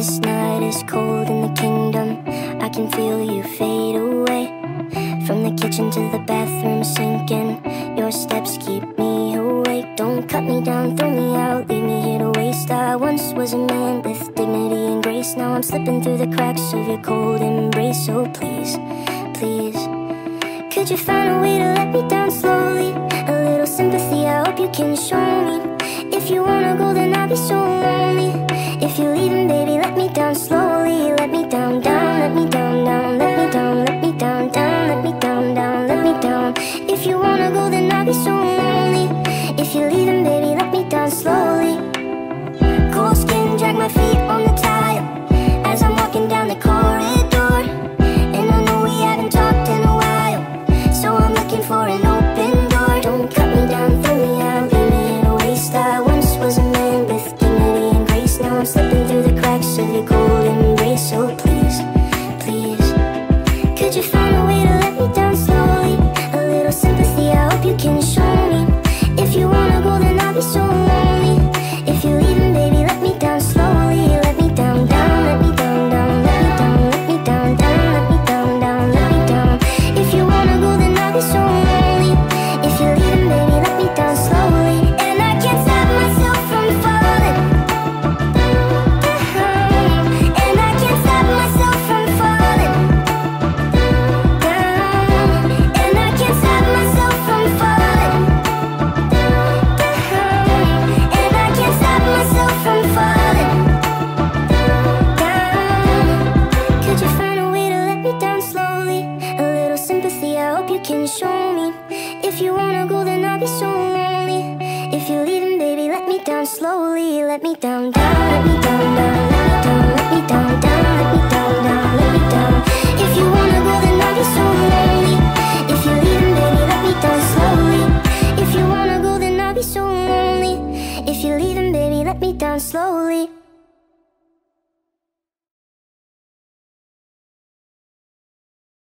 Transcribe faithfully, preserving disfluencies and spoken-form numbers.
This night is cold in the kingdom. I can feel you fade away. From the kitchen to the bathroom sinking, your steps keep me awake. Don't cut me down, throw me out, leave me here to waste. I once was a man with dignity and grace. Now I'm slipping through the cracks of your cold embrace. So please, please, could you find a way to let me down slowly? A little sympathy, I hope you can show me. If you wanna go, then I'll be so lonely. If you're leaving, baby, let me down slowly. Let me down, down, let me down, down. Let me down, let me down, down. Let me down, down, let me down. If you wanna go, then I'll be so lonely. If you're leaving, baby, let me down slowly. Cold skin, drag my feet on the tile as I'm walking down the corridor. And I know we haven't talked in a while, so I'm looking for an open door. Don't cut me down, throw me out, leave me in a waste. I once was a man with dignity and grace. Now I'm slipping through the cracks of your cold embrace. So please, please, could you find a way to let me down slowly? A little sympathy, I hope you can show me. If you wanna go, then I'll be so lonely. If you're leaving, baby, let me down slowly. Let me down, down, let me down, down. Let me down, let me down, down. Let me down, down, let me down. If you wanna go, then I'll be so lonely. If you're leaving, baby, let me down slowly. And I can't stop myself from falling. Down. And I can't stop myself from falling. Down. And I can't stop myself from falling. Down. And I can't stop myself from falling. Down. Could you find a way to let me down slowly? A little sympathy, I hope you can show me. If you wanna go, then I'll be so lonely. If you're leaving, baby, let me down slowly. Let me down, down, let me down, down. Let me down, down, let me down, down. Let me down, down. If you wanna go, then I'll be so lonely. If you're leaving, baby, let me down slowly. If you wanna go, then I'll be so lonely. If you're leaving, baby, let me down slowly.